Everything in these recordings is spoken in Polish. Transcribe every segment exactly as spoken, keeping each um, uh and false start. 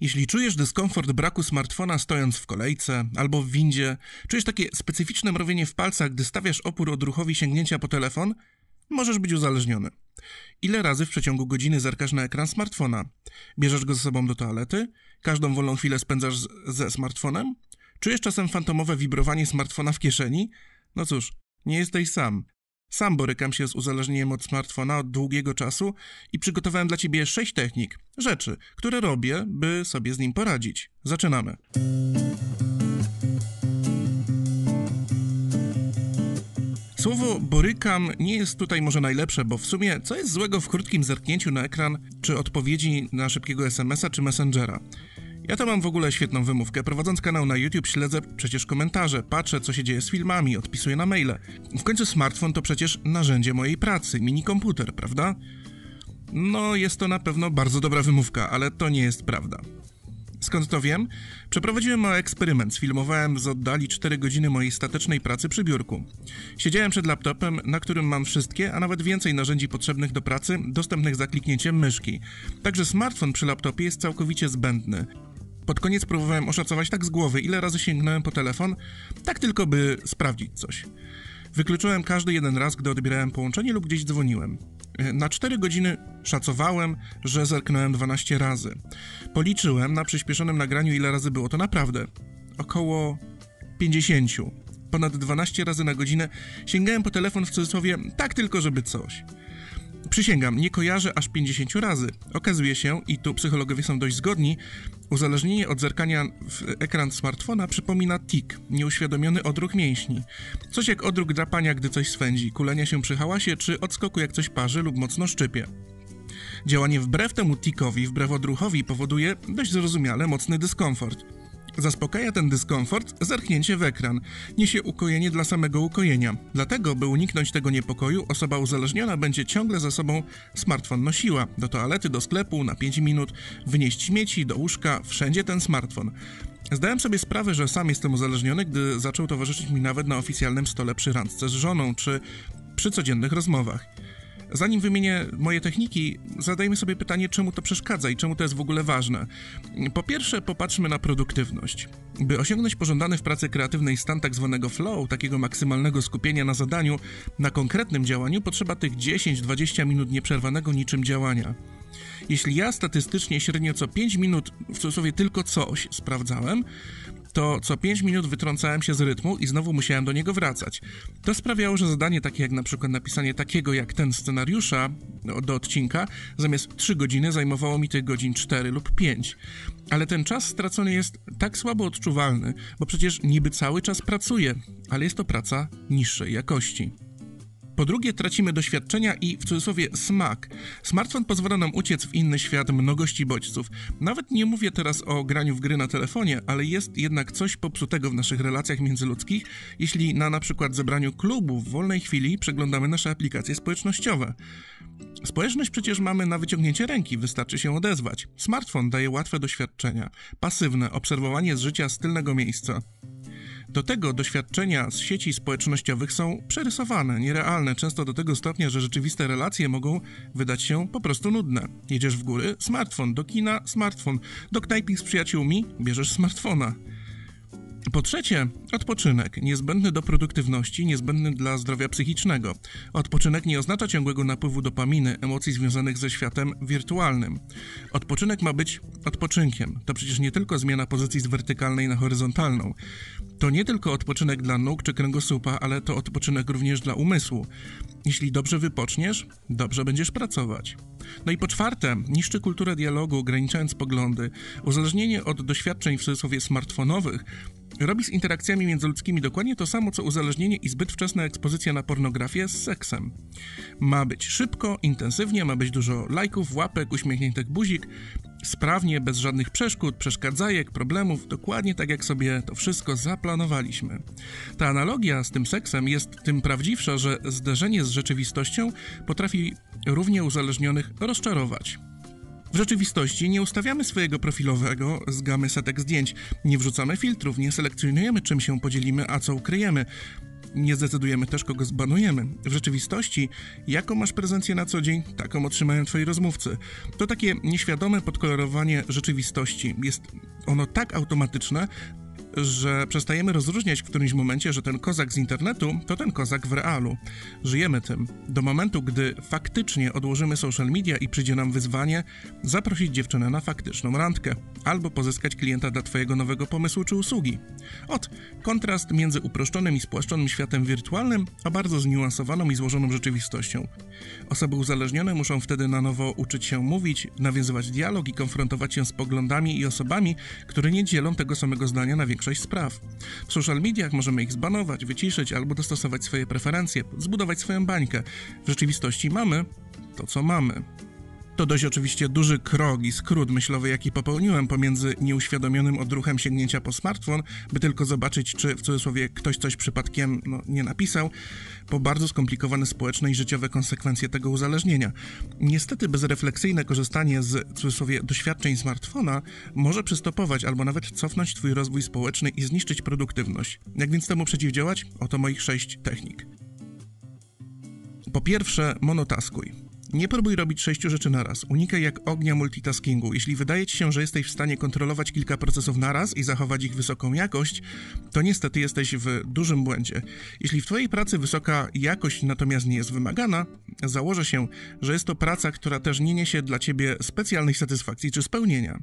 Jeśli czujesz dyskomfort braku smartfona stojąc w kolejce albo w windzie, czujesz takie specyficzne mrowienie w palcach, gdy stawiasz opór odruchowi sięgnięcia po telefon, możesz być uzależniony. Ile razy w przeciągu godziny zerkasz na ekran smartfona? Bierzesz go ze sobą do toalety? Każdą wolną chwilę spędzasz z, ze smartfonem? Czujesz czasem fantomowe wibrowanie smartfona w kieszeni? No cóż, nie jesteś sam. Sam borykam się z uzależnieniem od smartfona od długiego czasu i przygotowałem dla Ciebie sześć technik, rzeczy, które robię, by sobie z nim poradzić. Zaczynamy! Słowo borykam nie jest tutaj może najlepsze, bo w sumie co jest złego w krótkim zerknięciu na ekran czy odpowiedzi na szybkiego es em es a czy Messengera? Ja to mam w ogóle świetną wymówkę. Prowadząc kanał na YouTube śledzę przecież komentarze, patrzę co się dzieje z filmami, odpisuję na maile. W końcu smartfon to przecież narzędzie mojej pracy, minikomputer, prawda? No jest to na pewno bardzo dobra wymówka, ale to nie jest prawda. Skąd to wiem? Przeprowadziłem mały eksperyment, sfilmowałem z oddali cztery godziny mojej statecznej pracy przy biurku. Siedziałem przed laptopem, na którym mam wszystkie, a nawet więcej narzędzi potrzebnych do pracy, dostępnych za kliknięciem myszki. Także smartfon przy laptopie jest całkowicie zbędny. Pod koniec próbowałem oszacować tak z głowy, ile razy sięgnąłem po telefon, tak tylko by sprawdzić coś. Wykluczyłem każdy jeden raz, gdy odbierałem połączenie lub gdzieś dzwoniłem. Na cztery godziny szacowałem, że zerknąłem dwanaście razy. Policzyłem na przyspieszonym nagraniu, ile razy było to naprawdę. Około pięćdziesiąt. Ponad dwanaście razy na godzinę sięgałem po telefon w cudzysłowie tak tylko, żeby coś. Przysięgam, nie kojarzę aż pięćdziesiąt razy. Okazuje się, i tu psychologowie są dość zgodni, uzależnienie od zerkania w ekran smartfona przypomina tik, nieuświadomiony odruch mięśni. Coś jak odruch drapania, gdy coś swędzi, kulenia się przy hałasie, czy odskoku jak coś parzy lub mocno szczypie. Działanie wbrew temu tikowi, wbrew odruchowi powoduje dość zrozumiale mocny dyskomfort. Zaspokaja ten dyskomfort zerknięcie w ekran, niesie ukojenie dla samego ukojenia. Dlatego, by uniknąć tego niepokoju, osoba uzależniona będzie ciągle za sobą smartfon nosiła. Do toalety, do sklepu, na pięć minut, wynieść śmieci, do łóżka, wszędzie ten smartfon. Zdałem sobie sprawę, że sam jestem uzależniony, gdy zaczął towarzyszyć mi nawet na oficjalnym stole przy randce z żoną, czy przy codziennych rozmowach. Zanim wymienię moje techniki, zadajmy sobie pytanie, czemu to przeszkadza i czemu to jest w ogóle ważne. Po pierwsze, popatrzmy na produktywność. By osiągnąć pożądany w pracy kreatywnej stan tak zwanego flow, takiego maksymalnego skupienia na zadaniu, na konkretnym działaniu, potrzeba tych dziesięć do dwudziestu minut nieprzerwanego niczym działania. Jeśli ja statystycznie średnio co pięć minut, w cudzysłowie tylko coś, sprawdzałem, to co pięć minut wytrącałem się z rytmu i znowu musiałem do niego wracać. To sprawiało, że zadanie takie jak na przykład napisanie takiego jak ten scenariusza do odcinka zamiast trzy godziny zajmowało mi tych godzin cztery lub pięć. Ale ten czas stracony jest tak słabo odczuwalny, bo przecież niby cały czas pracuję, ale jest to praca niższej jakości. Po drugie, tracimy doświadczenia i, w cudzysłowie, smak. Smartfon pozwala nam uciec w inny świat mnogości bodźców. Nawet nie mówię teraz o graniu w gry na telefonie, ale jest jednak coś popsutego w naszych relacjach międzyludzkich, jeśli na na przykład zebraniu klubu w wolnej chwili przeglądamy nasze aplikacje społecznościowe. Społeczność przecież mamy na wyciągnięcie ręki, wystarczy się odezwać. Smartfon daje łatwe doświadczenia, pasywne, obserwowanie z życia z tylnego miejsca. Do tego doświadczenia z sieci społecznościowych są przerysowane, nierealne, często do tego stopnia, że rzeczywiste relacje mogą wydać się po prostu nudne. Jedziesz w góry? Smartfon. Do kina? Smartfon. Do knajpik z przyjaciółmi? Bierzesz smartfona. Po trzecie, odpoczynek. Niezbędny do produktywności, niezbędny dla zdrowia psychicznego. Odpoczynek nie oznacza ciągłego napływu dopaminy, emocji związanych ze światem wirtualnym. Odpoczynek ma być odpoczynkiem. To przecież nie tylko zmiana pozycji z wertykalnej na horyzontalną. To nie tylko odpoczynek dla nóg czy kręgosłupa, ale to odpoczynek również dla umysłu. Jeśli dobrze wypoczniesz, dobrze będziesz pracować. No i po czwarte, niszczy kulturę dialogu, ograniczając poglądy. Uzależnienie od doświadczeń w cudzysłowie smartfonowych robi z interakcjami międzyludzkimi dokładnie to samo, co uzależnienie i zbyt wczesna ekspozycja na pornografię z seksem. Ma być szybko, intensywnie, ma być dużo lajków, łapek, uśmiechniętych buzik, sprawnie, bez żadnych przeszkód, przeszkadzajek, problemów, dokładnie tak jak sobie to wszystko zaplanowaliśmy. Ta analogia z tym seksem jest tym prawdziwsza, że zderzenie z rzeczywistością potrafi równie uzależnionych rozczarować. W rzeczywistości nie ustawiamy swojego profilowego z gamy setek zdjęć, nie wrzucamy filtrów, nie selekcjonujemy czym się podzielimy, a co ukryjemy. nie zdecydujemy też, kogo zbanujemy. W rzeczywistości, jaką masz prezencję na co dzień, taką otrzymają twoi rozmówcy. To takie nieświadome podkolorowanie rzeczywistości. Jest ono tak automatyczne, że przestajemy rozróżniać w którymś momencie, że ten kozak z internetu to ten kozak w realu. Żyjemy tym. Do momentu, gdy faktycznie odłożymy social media i przyjdzie nam wyzwanie zaprosić dziewczynę na faktyczną randkę albo pozyskać klienta dla twojego nowego pomysłu czy usługi. Ot, kontrast między uproszczonym i spłaszczonym światem wirtualnym, a bardzo zniuansowaną i złożoną rzeczywistością. Osoby uzależnione muszą wtedy na nowo uczyć się mówić, nawiązywać dialog i konfrontować się z poglądami i osobami, które nie dzielą tego samego zdania na większość spraw. W social mediach możemy ich zbanować, wyciszyć albo dostosować swoje preferencje, zbudować swoją bańkę. W rzeczywistości mamy to, co mamy. To dość oczywiście duży krok i skrót myślowy, jaki popełniłem pomiędzy nieuświadomionym odruchem sięgnięcia po smartfon, by tylko zobaczyć, czy w cudzysłowie ktoś coś przypadkiem no, nie napisał, po bardzo skomplikowane społeczne i życiowe konsekwencje tego uzależnienia. Niestety bezrefleksyjne korzystanie z w cudzysłowie doświadczeń smartfona może przystopować albo nawet cofnąć twój rozwój społeczny i zniszczyć produktywność. Jak więc temu przeciwdziałać? Oto moich sześć technik. Po pierwsze, monotaskuj. Nie próbuj robić sześciu rzeczy naraz. Unikaj jak ognia multitaskingu. Jeśli wydaje ci się, że jesteś w stanie kontrolować kilka procesów naraz i zachować ich wysoką jakość, to niestety jesteś w dużym błędzie. Jeśli w twojej pracy wysoka jakość natomiast nie jest wymagana, założę się, że jest to praca, która też nie niesie dla ciebie specjalnych satysfakcji czy spełnienia.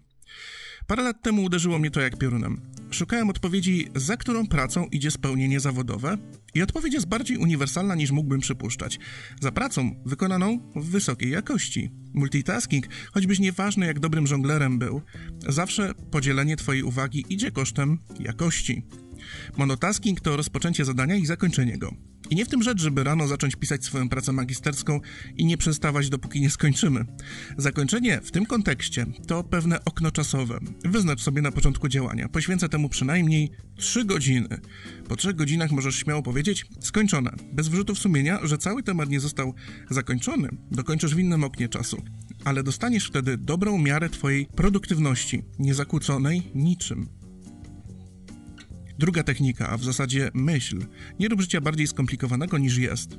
Parę lat temu uderzyło mnie to jak piorunem. Szukałem odpowiedzi, za którą pracą idzie spełnienie zawodowe, i odpowiedź jest bardziej uniwersalna niż mógłbym przypuszczać. Za pracą wykonaną w wysokiej jakości. Multitasking, choćbyś nieważny jak dobrym żonglerem był, zawsze podzielenie twojej uwagi idzie kosztem jakości. Monotasking to rozpoczęcie zadania i zakończenie go. I nie w tym rzecz, żeby rano zacząć pisać swoją pracę magisterską i nie przestawać, dopóki nie skończymy. Zakończenie w tym kontekście to pewne okno czasowe. Wyznacz sobie na początku działania. Poświęcę temu przynajmniej trzy godziny. Po trzech godzinach możesz śmiało powiedzieć skończone, bez wyrzutów sumienia, że cały temat nie został zakończony. Dokończysz w innym oknie czasu, ale dostaniesz wtedy dobrą miarę twojej produktywności, niezakłóconej niczym. Druga technika, a w zasadzie myśl. Nie rób życia bardziej skomplikowanego niż jest.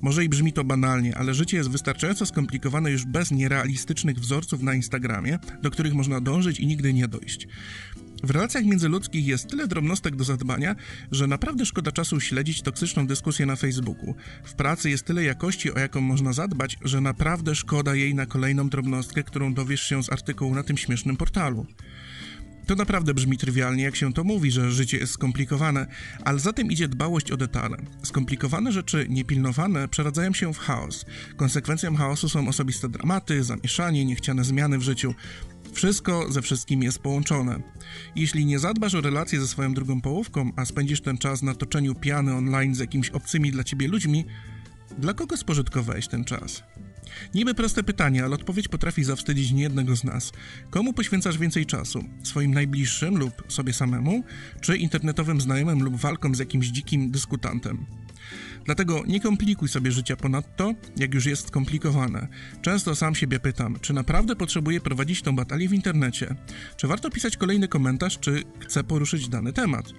Może i brzmi to banalnie, ale życie jest wystarczająco skomplikowane już bez nierealistycznych wzorców na Instagramie, do których można dążyć i nigdy nie dojść. W relacjach międzyludzkich jest tyle drobnostek do zadbania, że naprawdę szkoda czasu śledzić toksyczną dyskusję na Facebooku. W pracy jest tyle jakości, o jaką można zadbać, że naprawdę szkoda jej na kolejną drobnostkę, którą dowiesz się z artykułu na tym śmiesznym portalu. To naprawdę brzmi trywialnie, jak się to mówi, że życie jest skomplikowane, ale za tym idzie dbałość o detale. Skomplikowane rzeczy niepilnowane przeradzają się w chaos. Konsekwencją chaosu są osobiste dramaty, zamieszanie, niechciane zmiany w życiu. Wszystko ze wszystkim jest połączone. Jeśli nie zadbasz o relacje ze swoją drugą połówką, a spędzisz ten czas na toczeniu piany online z jakimiś obcymi dla ciebie ludźmi, dla kogo spożytkowałeś ten czas? Niby proste pytanie, ale odpowiedź potrafi zawstydzić niejednego z nas. Komu poświęcasz więcej czasu? Swoim najbliższym lub sobie samemu? Czy internetowym znajomym lub walkom z jakimś dzikim dyskutantem? Dlatego nie komplikuj sobie życia ponadto, jak już jest skomplikowane. Często sam siebie pytam, czy naprawdę potrzebuję prowadzić tą batalię w internecie? Czy warto pisać kolejny komentarz, czy chcę poruszyć dany temat?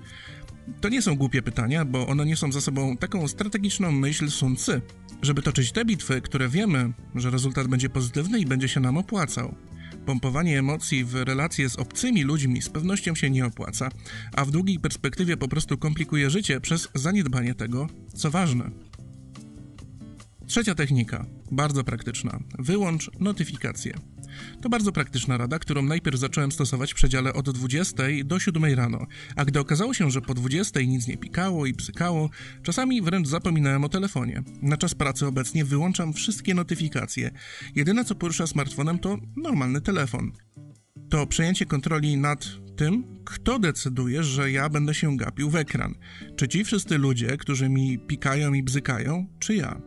To nie są głupie pytania, bo one nie są za sobą taką strategiczną myśl Sun Tzu, żeby toczyć te bitwy, które wiemy, że rezultat będzie pozytywny i będzie się nam opłacał. Pompowanie emocji w relacje z obcymi ludźmi z pewnością się nie opłaca, a w długiej perspektywie po prostu komplikuje życie przez zaniedbanie tego, co ważne. Trzecia technika, bardzo praktyczna. Wyłącz notyfikacje. To bardzo praktyczna rada, którą najpierw zacząłem stosować w przedziale od dwudziestej do siódmej rano, a gdy okazało się, że po dwudziestej nic nie pikało i psykało, czasami wręcz zapominałem o telefonie. Na czas pracy obecnie wyłączam wszystkie notyfikacje. Jedyne, co porusza smartfonem, to normalny telefon. To przejęcie kontroli nad tym, kto decyduje, że ja będę się gapił w ekran. Czy ci wszyscy ludzie, którzy mi pikają i bzykają, czy ja?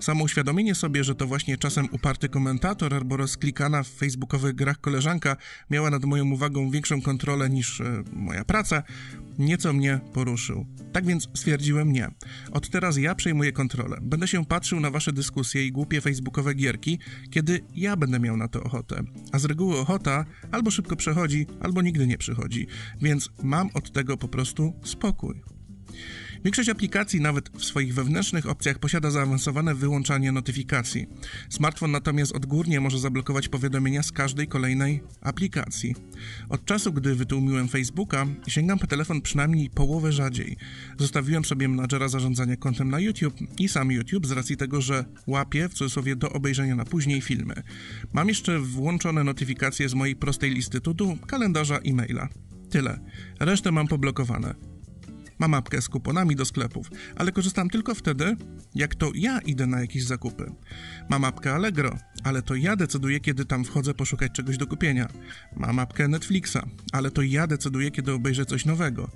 Samo uświadomienie sobie, że to właśnie czasem uparty komentator albo rozklikana w facebookowych grach koleżanka miała nad moją uwagą większą kontrolę niż e, moja praca, nieco mnie poruszył. Tak więc stwierdziłem nie. Od teraz ja przejmuję kontrolę. Będę się patrzył na wasze dyskusje i głupie facebookowe gierki, kiedy ja będę miał na to ochotę. A z reguły ochota albo szybko przechodzi, albo nigdy nie przychodzi. Więc mam od tego po prostu spokój. Większość aplikacji nawet w swoich wewnętrznych opcjach posiada zaawansowane wyłączanie notyfikacji. Smartfon natomiast odgórnie może zablokować powiadomienia z każdej kolejnej aplikacji. Od czasu, gdy wytłumiłem Facebooka, sięgam po telefon przynajmniej połowę rzadziej. Zostawiłem sobie menadżera zarządzania kontem na YouTube i sam YouTube z racji tego, że łapie, w cudzysłowie, do obejrzenia na później filmy. Mam jeszcze włączone notyfikacje z mojej prostej listy to-do, kalendarza i maila. Tyle. Resztę mam poblokowane. Mam apkę z kuponami do sklepów, ale korzystam tylko wtedy, jak to ja idę na jakieś zakupy. Mam apkę Allegro, ale to ja decyduję, kiedy tam wchodzę poszukać czegoś do kupienia. Mam apkę Netflixa, ale to ja decyduję, kiedy obejrzę coś nowego.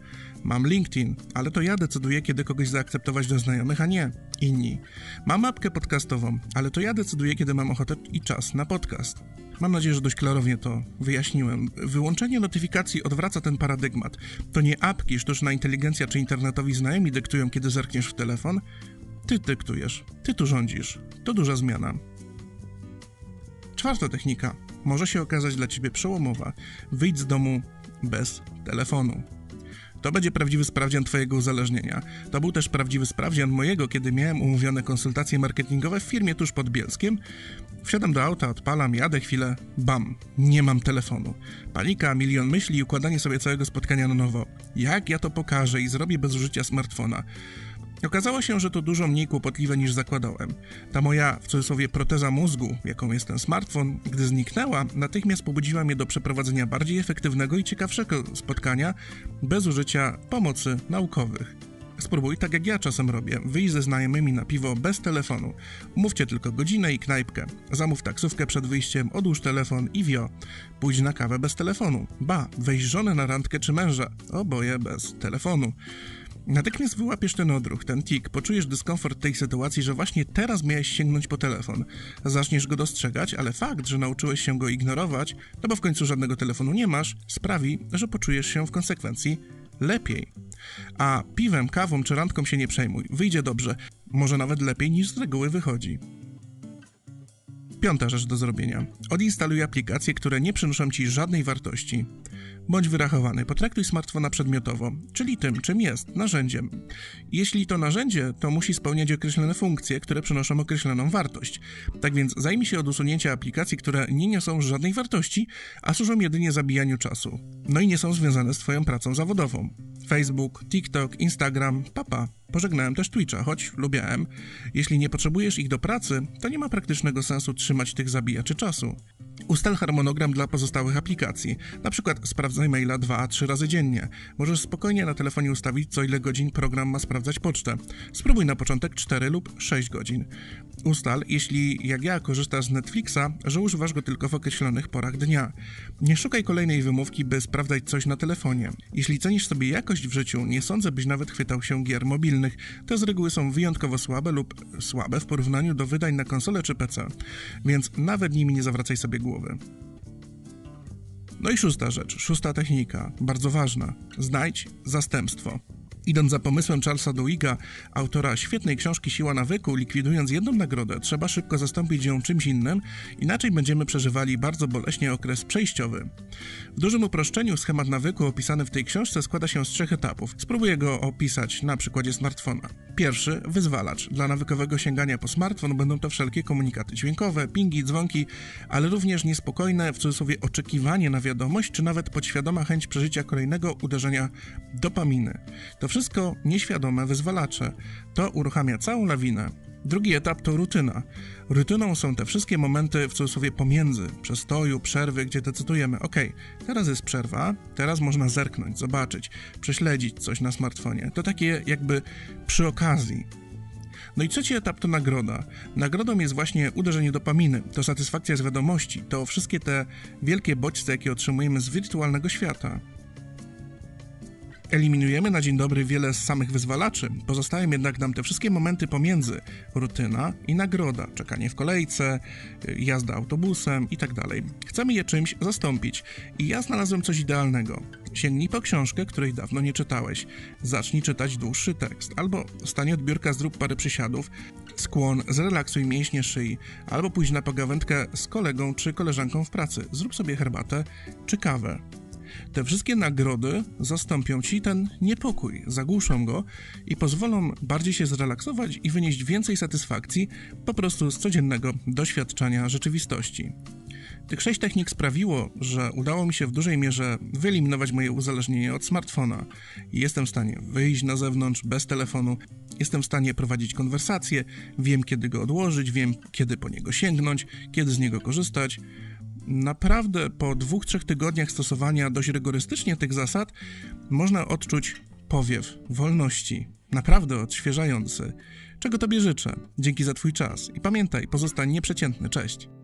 Mam LinkedIn, ale to ja decyduję, kiedy kogoś zaakceptować do znajomych, a nie inni. Mam apkę podcastową, ale to ja decyduję, kiedy mam ochotę i czas na podcast. Mam nadzieję, że dość klarownie to wyjaśniłem. Wyłączenie notyfikacji odwraca ten paradygmat. To nie apki, sztuczna inteligencja czy internetowi znajomi dyktują, kiedy zerkniesz w telefon. Ty dyktujesz, ty tu rządzisz. To duża zmiana. Czwarta technika może się okazać dla ciebie przełomowa. Wyjdź z domu bez telefonu. To będzie prawdziwy sprawdzian twojego uzależnienia. To był też prawdziwy sprawdzian mojego, kiedy miałem umówione konsultacje marketingowe w firmie tuż pod Bielskiem. Wsiadam do auta, odpalam, jadę chwilę, bam, nie mam telefonu. Panika, milion myśli i układanie sobie całego spotkania na nowo. Jak ja to pokażę i zrobię bez użycia smartfona? Okazało się, że to dużo mniej kłopotliwe niż zakładałem. Ta moja, w cudzysłowie, proteza mózgu, jaką jest ten smartfon, gdy zniknęła, natychmiast pobudziła mnie do przeprowadzenia bardziej efektywnego i ciekawszego spotkania bez użycia pomocy naukowych. Spróbuj tak jak ja czasem robię, wyjść ze znajomymi na piwo bez telefonu. Umówcie tylko godzinę i knajpkę. Zamów taksówkę przed wyjściem, odłóż telefon i wio. Pójdź na kawę bez telefonu. Ba, weź żonę na randkę czy męża. Oboje bez telefonu. Natychmiast wyłapiesz ten odruch, ten tik, poczujesz dyskomfort tej sytuacji, że właśnie teraz miałeś sięgnąć po telefon. Zaczniesz go dostrzegać, ale fakt, że nauczyłeś się go ignorować, no bo w końcu żadnego telefonu nie masz, sprawi, że poczujesz się w konsekwencji lepiej. A piwem, kawą czy randką się nie przejmuj, wyjdzie dobrze, może nawet lepiej niż z reguły wychodzi. Piąta rzecz do zrobienia. Odinstaluj aplikacje, które nie przynoszą ci żadnej wartości. Bądź wyrachowany, potraktuj smartfona przedmiotowo, czyli tym, czym jest, narzędziem. Jeśli to narzędzie, to musi spełniać określone funkcje, które przynoszą określoną wartość. Tak więc zajmij się od usunięcia aplikacji, które nie niosą żadnej wartości, a służą jedynie zabijaniu czasu. No i nie są związane z twoją pracą zawodową. Facebook, TikTok, Instagram, papa. Pożegnałem też Twitcha, choć lubiałem. Jeśli nie potrzebujesz ich do pracy, to nie ma praktycznego sensu trzymać tych zabijaczy czasu. Ustal harmonogram dla pozostałych aplikacji. Na przykład sprawdzaj maila dwa do trzech razy dziennie. Możesz spokojnie na telefonie ustawić, co ile godzin program ma sprawdzać pocztę. Spróbuj na początek cztery lub sześć godzin. Ustal, jeśli jak ja korzystasz z Netflixa, że używasz go tylko w określonych porach dnia. Nie szukaj kolejnej wymówki, by sprawdzać coś na telefonie. Jeśli cenisz sobie jakość w życiu, nie sądzę, byś nawet chwytał się gier mobilnych. Te z reguły są wyjątkowo słabe lub słabe w porównaniu do wydań na konsolę czy P C. Więc nawet nimi nie zawracaj sobie głowy. No i szósta rzecz, szósta technika, bardzo ważna. Znajdź zastępstwo. Idąc za pomysłem Charlesa Duhigga, autora świetnej książki Siła nawyku, likwidując jedną nagrodę, trzeba szybko zastąpić ją czymś innym, inaczej będziemy przeżywali bardzo boleśnie okres przejściowy. W dużym uproszczeniu schemat nawyku opisany w tej książce składa się z trzech etapów. Spróbuję go opisać na przykładzie smartfona. Pierwszy, wyzwalacz. Dla nawykowego sięgania po smartfon będą to wszelkie komunikaty dźwiękowe, pingi, dzwonki, ale również niespokojne, w cudzysłowie, oczekiwanie na wiadomość, czy nawet podświadoma chęć przeżycia kolejnego uderzenia dopaminy. To wszystko nieświadome wyzwalacze. To uruchamia całą lawinę. Drugi etap to rutyna. Rutyną są te wszystkie momenty, w cudzysłowie, pomiędzy, przestoju, przerwy, gdzie decydujemy, ok, teraz jest przerwa, teraz można zerknąć, zobaczyć, prześledzić coś na smartfonie. To takie jakby przy okazji. No i trzeci etap to nagroda. Nagrodą jest właśnie uderzenie dopaminy, to satysfakcja z wiadomości, to wszystkie te wielkie bodźce, jakie otrzymujemy z wirtualnego świata. Eliminujemy na dzień dobry wiele z samych wyzwalaczy, pozostają jednak nam te wszystkie momenty pomiędzy rutyna i nagroda, czekanie w kolejce, jazda autobusem itd. Chcemy je czymś zastąpić i ja znalazłem coś idealnego. Sięgnij po książkę, której dawno nie czytałeś, zacznij czytać dłuższy tekst, albo stań od biurka, zrób parę przysiadów, skłon, zrelaksuj mięśnie szyi, albo pójdź na pogawędkę z kolegą czy koleżanką w pracy, zrób sobie herbatę czy kawę. Te wszystkie nagrody zastąpią ci ten niepokój, zagłuszą go i pozwolą bardziej się zrelaksować i wynieść więcej satysfakcji po prostu z codziennego doświadczania rzeczywistości. Tych sześć technik sprawiło, że udało mi się w dużej mierze wyeliminować moje uzależnienie od smartfona. Jestem w stanie wyjść na zewnątrz bez telefonu, jestem w stanie prowadzić konwersacje, wiem kiedy go odłożyć, wiem kiedy po niego sięgnąć, kiedy z niego korzystać. Naprawdę po dwóch, trzech tygodniach stosowania dość rygorystycznie tych zasad można odczuć powiew wolności, naprawdę odświeżający, czego Tobie życzę. Dzięki za Twój czas i pamiętaj, pozostań nieprzeciętny, cześć!